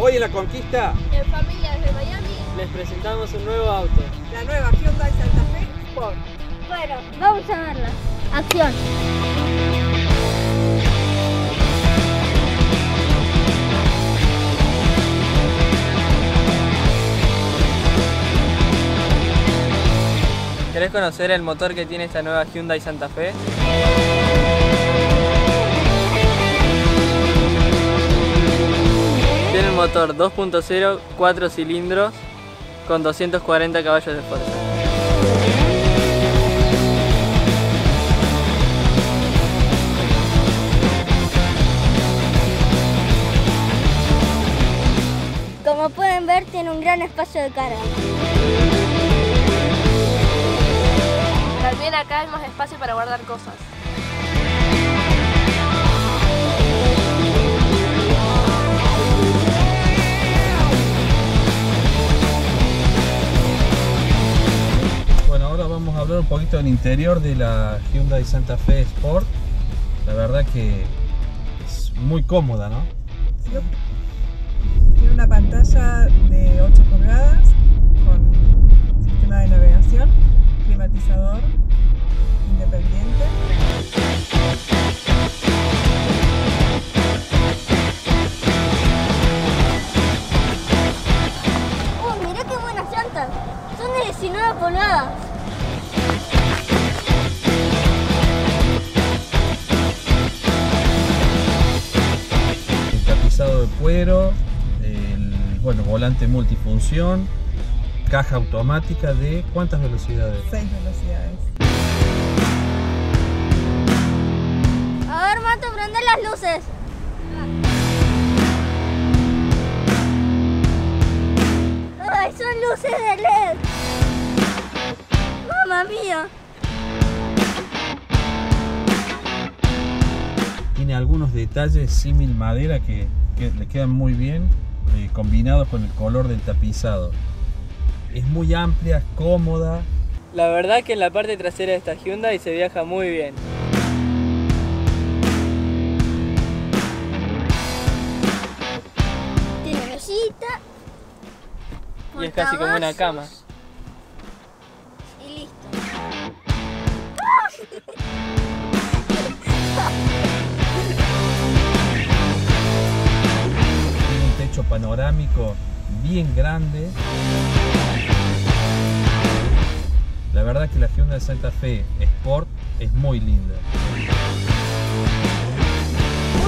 Hoy en La Conquista, en familia desde Miami, les presentamos un nuevo auto. La nueva Hyundai Santa Fe Sport. Bueno, vamos a verla. Acción. ¿Querés conocer el motor que tiene esta nueva Hyundai Santa Fe? Tiene un motor 2.0, 4 cilindros, con 240 caballos de fuerza. Como pueden ver, tiene un gran espacio de carga. También acá hay más espacio para guardar cosas. Vamos a hablar un poquito del interior de la Hyundai Santa Fe Sport. La verdad que es muy cómoda, ¿no? Sí. Tiene una pantalla de 8 pulgadas con sistema de navegación, climatizador independiente. ¡Oh, mirá qué buenas llantas! Son de 19 pulgadas. De cuero, volante multifunción, caja automática de ¿cuántas velocidades? 6 velocidades. A ver, Mato, prende las luces. Ay, son luces de LED. Mamma mía. Tiene algunos detalles símil madera que le quedan muy bien, combinados con el color del tapizado. Es muy amplia, cómoda. La verdad que en la parte trasera de esta Hyundai se viaja muy bien. Tiene mesita. Y es casi como una cama. Y listo. Panorámico bien grande. La verdad que la Hyundai Santa Fe Sport es muy linda.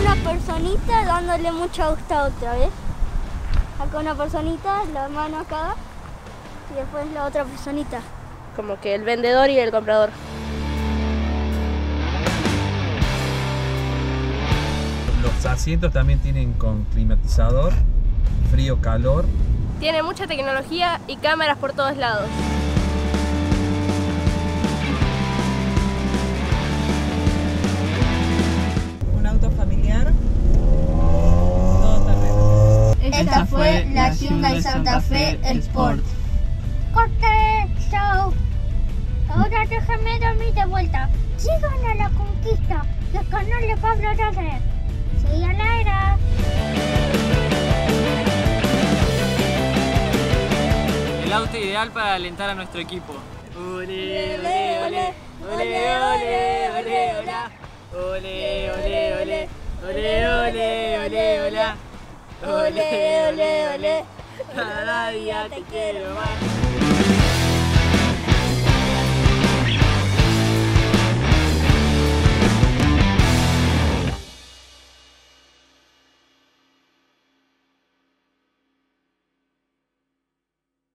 Una personita dándole mucho gusto a otra vez. Acá una personita, la mano acá y después la otra personita. Como que el vendedor y el comprador. Los asientos también tienen con climatizador. Frío, calor. Tiene mucha tecnología y cámaras por todos lados. Un auto familiar. Todo terreno. Esta fue la Hyundai Santa Fe Sport. ¡Corte! ¡Chao! Ahora déjame dormir de vuelta. Sigan a La Conquista, los canales Pablo Rodríguez. ¡Sigan la era! El auto ideal para alentar a nuestro equipo. Ole, ole, ole, ole, ole, ole, hola. Ole, ole, ole, ole, ole, ole, hola. Ole, ole, ole, cada día te quiero más.